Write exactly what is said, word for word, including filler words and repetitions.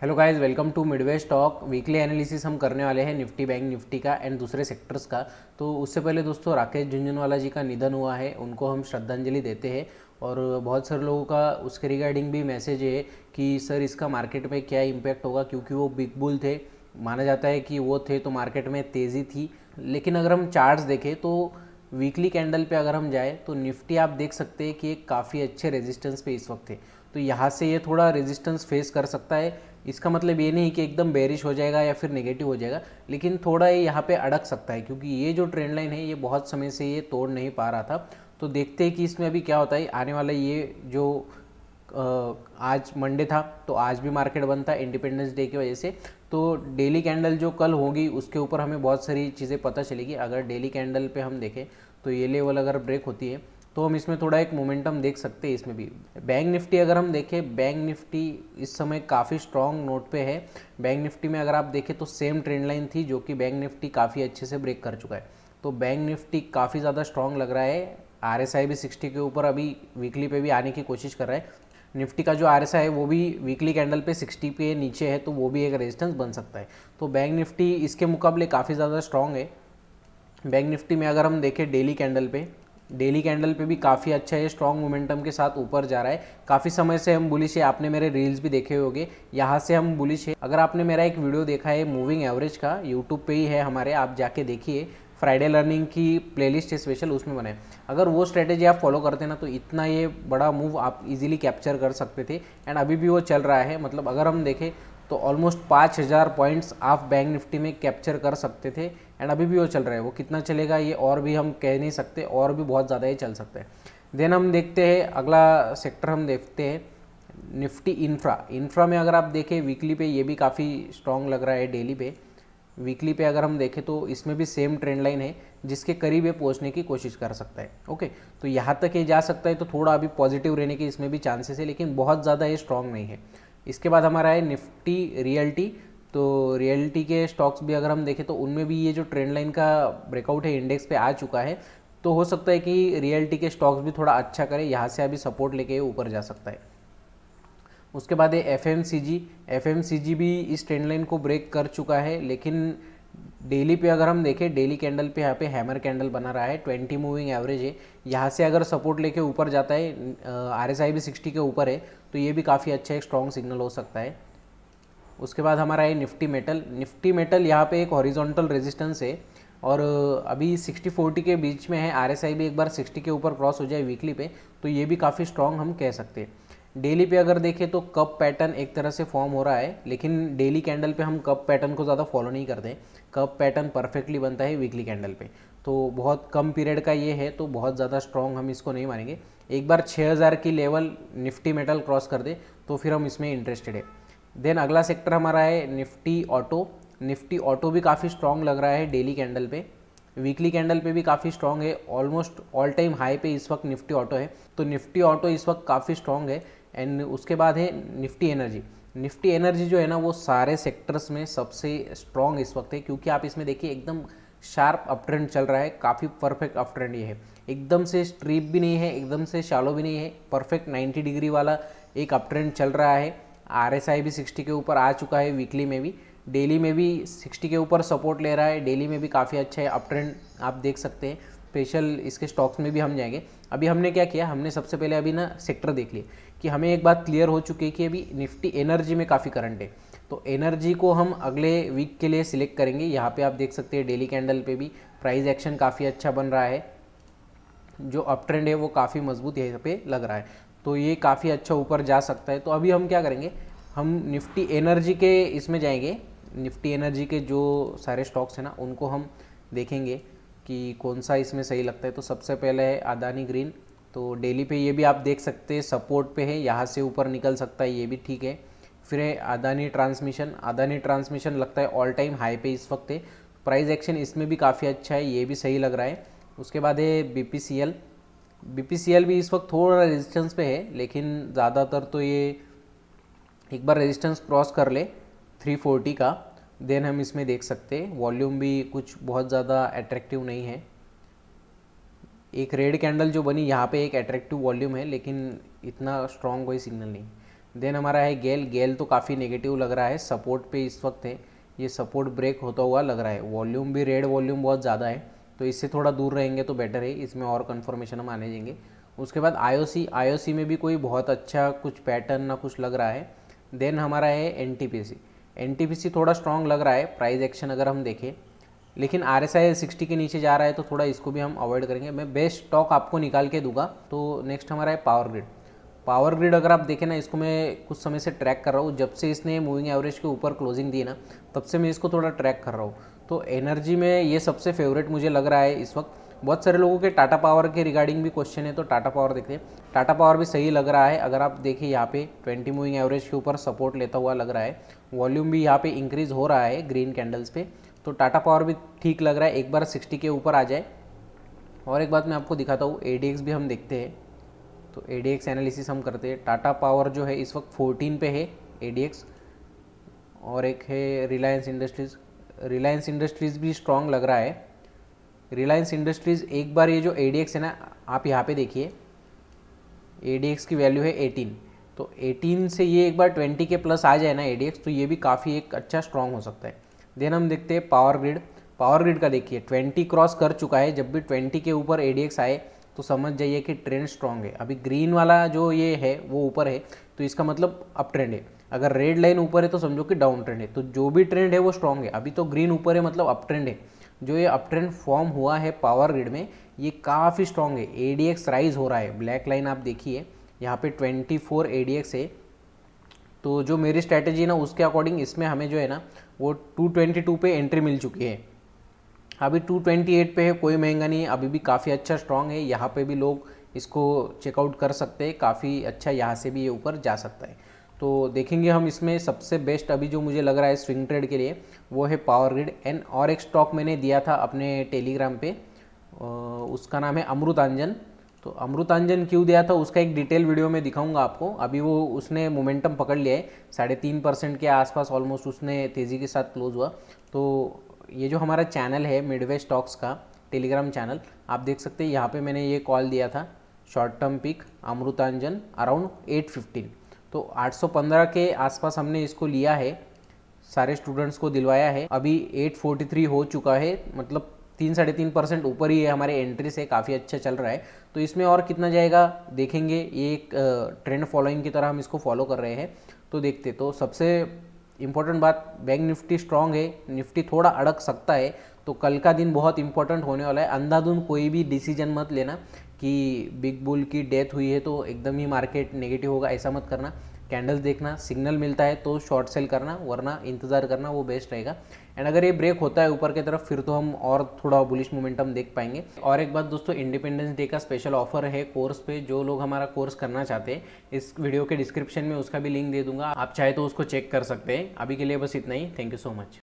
Hello guys, welcome to Midway stock. Weekly analysis हम करने वाले हैं निफ्टी, बैंक निफ्टी का एंड दूसरे सेक्टर्स का। तो उससे पहले दोस्तों, राकेश झुंझुनवाला जी का निधन हुआ है, उनको हम श्रद्धांजलि देते हैं। और बहुत सारे लोगों का उसके रिगार्डिंग भी मैसेज है कि सर इसका मार्केट में क्या इम्पैक्ट होगा, क्योंकि वो बिग बुल थे, माना जाता है कि वो थे तो मार्केट में तेज़ी थी। लेकिन अगर हम चार्ट्स देखें तो वीकली कैंडल पे अगर हम जाए तो निफ्टी आप देख सकते हैं कि एक काफ़ी अच्छे रेजिस्टेंस पे इस वक्त है। तो यहाँ से ये थोड़ा रेजिस्टेंस फेस कर सकता है। इसका मतलब ये नहीं कि एकदम बेरिश हो जाएगा या फिर नेगेटिव हो जाएगा, लेकिन थोड़ा ये यहाँ पे अड़क सकता है, क्योंकि ये जो ट्रेंड लाइन है ये बहुत समय से ये तोड़ नहीं पा रहा था। तो देखते हैं कि इसमें अभी क्या होता है। आने वाला ये जो आज मंडे था तो आज भी मार्केट बंद था इंडिपेंडेंस डे की वजह से, तो डेली कैंडल जो कल होगी उसके ऊपर हमें बहुत सारी चीज़ें पता चलेगी। अगर डेली कैंडल पे हम देखें तो ये लेवल अगर ब्रेक होती है तो हम इसमें थोड़ा एक मोमेंटम देख सकते हैं। इसमें भी बैंक निफ्टी अगर हम देखें, बैंक निफ्टी इस समय काफ़ी स्ट्रॉन्ग नोट पे है। बैंक निफ्टी में अगर आप देखें तो सेम ट्रेंड लाइन थी जो कि बैंक निफ्टी काफ़ी अच्छे से ब्रेक कर चुका है। तो बैंक निफ्टी काफ़ी ज़्यादा स्ट्रॉन्ग लग रहा है। आर एस आई भी सिक्सटी के ऊपर अभी वीकली पे भी आने की कोशिश कर रहा है। निफ्टी का जो आर एस आई है वो भी वीकली कैंडल पे सिक्सटी पे नीचे है, तो वो भी एक रेजिस्टेंस बन सकता है। तो बैंक निफ्टी इसके मुकाबले काफ़ी ज़्यादा स्ट्रॉन्ग है। बैंक निफ्टी में अगर हम देखें डेली कैंडल पे, डेली कैंडल पे भी काफ़ी अच्छा है, स्ट्रॉन्ग मोमेंटम के साथ ऊपर जा रहा है। काफ़ी समय से हम बुलिश है, आपने मेरे रील्स भी देखे होंगे, यहाँ से हम बुलिश है। अगर आपने मेरा एक वीडियो देखा है मूविंग एवरेज का, यूट्यूब पे ही है हमारे, आप जाके देखिए, फ्राइडे लर्निंग की प्लेलिस्ट है स्पेशल, उसमें बनाए। अगर वो स्ट्रेटेजी आप फॉलो करते ना तो इतना ये बड़ा मूव आप इजीली कैप्चर कर सकते थे, एंड अभी भी वो चल रहा है। मतलब अगर हम देखें तो ऑलमोस्ट पाँच हज़ार पॉइंट्स आप बैंक निफ्टी में कैप्चर कर सकते थे, एंड अभी भी वो चल रहा है। वो कितना चलेगा ये और भी हम कह नहीं सकते, और भी बहुत ज़्यादा ही चल सकता है। देन हम देखते हैं अगला सेक्टर, हम देखते हैं निफ्टी इंफ्रा। इंफ्रा में अगर आप देखें वीकली पे ये भी काफ़ी स्ट्रॉन्ग लग रहा है। डेली पे, वीकली पे अगर हम देखें तो इसमें भी सेम ट्रेंड लाइन है जिसके करीब ये पहुंचने की कोशिश कर सकता है। ओके, तो यहाँ तक ये जा सकता है, तो थोड़ा अभी पॉजिटिव रहने के इसमें भी चांसेस है, लेकिन बहुत ज़्यादा ये स्ट्रॉन्ग नहीं है। इसके बाद हमारा है निफ्टी रियल्टी। तो रियल्टी के स्टॉक्स भी अगर हम देखें तो उनमें भी ये जो ट्रेंड लाइन का ब्रेकआउट है इंडेक्स पे आ चुका है, तो हो सकता है कि रियल्टी के स्टॉक्स भी थोड़ा अच्छा करें, यहाँ से अभी सपोर्ट लेके ऊपर जा सकता है। उसके बाद है एफएमसीजी। एफएमसीजी भी इस ट्रेंड लाइन को ब्रेक कर चुका है, लेकिन डेली पे अगर हम देखें, डेली कैंडल पे यहाँ पे हैमर कैंडल बना रहा है, ट्वेंटी मूविंग एवरेज है। यहाँ से अगर सपोर्ट लेके ऊपर जाता है, आरएसआई भी सिक्सटी के ऊपर है, तो ये भी काफ़ी अच्छा एक स्ट्रॉन्ग सिग्नल हो सकता है। उसके बाद हमारा है निफ्टी मेटल। निफ्टी मेटल यहाँ पे एक हॉरिजॉन्टल रेजिस्टेंस है और अभी सिक्सटी फोर्टी के बीच में है। आरएसआई भी एक बार सिक्सटी के ऊपर क्रॉस हो जाए वीकली पे, तो ये भी काफ़ी स्ट्रॉन्ग हम कह सकते हैं। डेली पे अगर देखें तो कप पैटर्न एक तरह से फॉर्म हो रहा है, लेकिन डेली कैंडल पे हम कप पैटर्न को ज़्यादा फॉलो नहीं करते। कप पैटर्न परफेक्टली बनता है वीकली कैंडल पे, तो बहुत कम पीरियड का ये है, तो बहुत ज़्यादा स्ट्रॉन्ग हम इसको नहीं मानेंगे। एक बार छः हज़ार की लेवल निफ्टी मेटल क्रॉस कर दे तो फिर हम इसमें इंटरेस्टेड है। देन अगला सेक्टर हमारा है निफ्टी ऑटो। निफ्टी ऑटो भी काफ़ी स्ट्रॉन्ग लग रहा है डेली कैंडल पे, वीकली कैंडल पे भी काफ़ी स्ट्रॉन्ग है, ऑलमोस्ट ऑल टाइम हाई पे इस वक्त निफ्टी ऑटो है। तो निफ्टी ऑटो इस वक्त काफ़ी स्ट्रॉन्ग है। एंड उसके बाद है निफ्टी एनर्जी। निफ्टी एनर्जी जो है ना वो सारे सेक्टर्स में सबसे स्ट्रॉन्ग इस वक्त है, क्योंकि आप इसमें देखिए एकदम शार्प अप ट्रेंड चल रहा है, काफ़ी परफेक्ट अप ट्रेंड ये है। एकदम से स्ट्रीप भी नहीं है, एकदम से शालो भी नहीं है, परफेक्ट नाइन्टी डिग्री वाला एक अप ट्रेंड चल रहा है। आर एस आई भी सिक्सटी के ऊपर आ चुका है वीकली में भी, डेली में भी सिक्सटी के ऊपर सपोर्ट ले रहा है। डेली में भी काफ़ी अच्छा है अप ट्रेंड आप देख सकते हैं, स्पेशल इसके स्टॉक्स में भी हम जाएंगे। अभी हमने क्या किया, हमने सबसे पहले अभी ना सेक्टर देख लिए कि हमें एक बात क्लियर हो चुकी है कि अभी निफ्टी एनर्जी में काफ़ी करंट है, तो एनर्जी को हम अगले वीक के लिए सिलेक्ट करेंगे। यहाँ पे आप देख सकते हैं डेली कैंडल पे भी प्राइस एक्शन काफ़ी अच्छा बन रहा है, जो अप ट्रेंड है वो काफ़ी मजबूत यहाँ पे लग रहा है, तो ये काफ़ी अच्छा ऊपर जा सकता है। तो अभी हम क्या करेंगे, हम निफ्टी एनर्जी के इसमें जाएंगे, निफ्टी एनर्जी के जो सारे स्टॉक्स हैं ना उनको हम देखेंगे कि कौन सा इसमें सही लगता है। तो सबसे पहले है अदानी ग्रीन। तो डेली पे ये भी आप देख सकते हैं सपोर्ट पे है, यहाँ से ऊपर निकल सकता है, ये भी ठीक है। फिर है अदानी ट्रांसमिशन। अदानी ट्रांसमिशन लगता है ऑल टाइम हाई पे इस वक्त है, प्राइस एक्शन इसमें भी काफ़ी अच्छा है, ये भी सही लग रहा है। उसके बाद है बीपीसीएल। बीपीसीएल भी इस वक्त थोड़ा रेजिस्टेंस पे है, लेकिन ज़्यादातर तो ये एक बार रेजिस्टेंस क्रॉस कर ले थ्री फोर्टी का, देन हम इसमें देख सकते हैं। वॉल्यूम भी कुछ बहुत ज़्यादा अट्रैक्टिव नहीं है, एक रेड कैंडल जो बनी यहाँ पे एक अट्रैक्टिव वॉल्यूम है, लेकिन इतना स्ट्रॉन्ग कोई सिग्नल नहीं। देन हमारा है गेल। गेल तो काफ़ी नेगेटिव लग रहा है, सपोर्ट पे इस वक्त है, ये सपोर्ट ब्रेक होता हुआ लग रहा है, वॉल्यूम भी रेड वॉल्यूम बहुत ज़्यादा है, तो इससे थोड़ा दूर रहेंगे तो बेटर है, इसमें और कन्फर्मेशन हम आने देंगे। उसके बाद आईओसी, आईओसी में भी कोई बहुत अच्छा कुछ पैटर्न ना कुछ लग रहा है। देन हमारा है एनटीपीसी, एनटीपीसी थोड़ा स्ट्रांग लग रहा है प्राइस एक्शन अगर हम देखें, लेकिन आरएसआई सिक्सटी के नीचे जा रहा है तो थोड़ा इसको भी हम अवॉइड करेंगे। मैं बेस्ट स्टॉक आपको निकाल के दूंगा। तो नेक्स्ट हमारा है पावर ग्रिड। पावर ग्रिड अगर आप देखें ना, इसको मैं कुछ समय से ट्रैक कर रहा हूँ, जब से इसने मूविंग एवरेज के ऊपर क्लोजिंग दी ना तब से मैं इसको थोड़ा ट्रैक कर रहा हूँ। तो एनर्जी में ये सबसे फेवरेट मुझे लग रहा है इस वक्त। बहुत सारे लोगों के टाटा पावर के रिगार्डिंग भी क्वेश्चन है, तो टाटा पावर देखते हैं। टाटा पावर भी सही लग रहा है, अगर आप देखिए यहाँ पे ट्वेंटी मूविंग एवरेज के ऊपर सपोर्ट लेता हुआ लग रहा है, वॉल्यूम भी यहाँ पे इंक्रीज हो रहा है ग्रीन कैंडल्स पे, तो टाटा पावर भी ठीक लग रहा है। एक बार सिक्सटी के ऊपर आ जाए। और एक बात मैं आपको दिखाता हूँ, ए डी एक्स भी हम देखते हैं, तो ए डी एक्स एनालिसिस हम करते हैं। टाटा पावर जो है इस वक्त फोर्टीन पे है ए डी एक्स, और एक है रिलायंस इंडस्ट्रीज़। रिलायंस इंडस्ट्रीज़ भी स्ट्रांग लग रहा है। रिलायंस इंडस्ट्रीज़ एक बार ये जो ए डी एक्स है ना, आप यहाँ पे देखिए ए डी एक्स की वैल्यू है एटीन, तो एटीन से ये एक बार ट्वेंटी के प्लस आ जाए ना ए डी एक्स, तो ये भी काफ़ी एक अच्छा स्ट्रांग हो सकता है। देन हम देखते हैं पावर ग्रिड। पावर ग्रिड का देखिए ट्वेंटी क्रॉस कर चुका है, जब भी ट्वेंटी के ऊपर ए डी एक्स आए तो समझ जाइए कि ट्रेंड स्ट्रांग है। अभी ग्रीन वाला जो ये है वो ऊपर है, तो इसका मतलब अप ट्रेंड है। अगर रेड लाइन ऊपर है तो समझो कि डाउन ट्रेंड है। तो जो भी ट्रेंड है वो स्ट्रांग है। अभी तो ग्रीन ऊपर है मतलब अप ट्रेंड है। जो ये अप ट्रेंड फॉर्म हुआ है पावर ग्रिड में ये काफ़ी स्ट्रांग है। ए डी एक्स राइज हो रहा है, ब्लैक लाइन आप देखिए यहाँ पे twenty four A D X है। तो जो मेरी स्ट्रैटेजी ना उसके अकॉर्डिंग इसमें हमें जो है ना वो टू ट्वेंटी टू पे एंट्री मिल चुकी है। अभी टू ट्वेंटी एट पे है, कोई महंगा नहीं है, अभी भी काफ़ी अच्छा स्ट्रांग है। यहाँ पे भी लोग इसको चेकआउट कर सकते हैं, काफ़ी अच्छा यहाँ से भी ये ऊपर जा सकता है। तो देखेंगे हम इसमें सबसे बेस्ट अभी जो मुझे लग रहा है स्विंग ट्रेड के लिए वो है पावर ग्रिड। एंड और एक स्टॉक मैंने दिया था अपने टेलीग्राम पे, उसका नाम है अमृतांजन। तो अमृतांजन क्यों दिया था उसका एक डिटेल वीडियो में दिखाऊंगा आपको। अभी वो उसने मोमेंटम पकड़ लिया है, साढ़े तीन परसेंट के आसपास ऑलमोस्ट उसने तेज़ी के साथ क्लोज हुआ। तो ये जो हमारा चैनल है मिडवे स्टॉक्स का टेलीग्राम चैनल, आप देख सकते हैं यहाँ पर मैंने ये कॉल दिया था short term pick Amrutanjan around eight fifteen, तो आठ सौ पंद्रह के आसपास हमने इसको लिया है, सारे स्टूडेंट्स को दिलवाया है। अभी एट फोर्टी थ्री हो चुका है, मतलब तीन साढ़े तीन परसेंट ऊपर ही है हमारे एंट्री से, काफ़ी अच्छा चल रहा है। तो इसमें और कितना जाएगा देखेंगे, ये एक ट्रेंड फॉलोइंग की तरह हम इसको फॉलो कर रहे हैं तो देखते। तो सबसे इम्पोर्टेंट बात, बैंक निफ्टी स्ट्रांग है, निफ्टी थोड़ा अड़क सकता है, तो कल का दिन बहुत इंपॉर्टेंट होने वाला है। अंधाधुंध कोई भी डिसीजन मत लेना कि बिग बुल की डेथ हुई है तो एकदम ही मार्केट नेगेटिव होगा, ऐसा मत करना। कैंडल्स देखना, सिग्नल मिलता है तो शॉर्ट सेल करना, वरना इंतज़ार करना, वो बेस्ट रहेगा। एंड अगर ये ब्रेक होता है ऊपर की तरफ फिर तो हम और थोड़ा बुलिश मोमेंटम देख पाएंगे। और एक बात दोस्तों, इंडिपेंडेंस डे का स्पेशल ऑफर है कोर्स पे, जो लोग हमारा कोर्स करना चाहते हैं इस वीडियो के डिस्क्रिप्शन में उसका भी लिंक दे दूंगा, आप चाहे तो उसको चेक कर सकते हैं। अभी के लिए बस इतना ही, थैंक यू सो मच।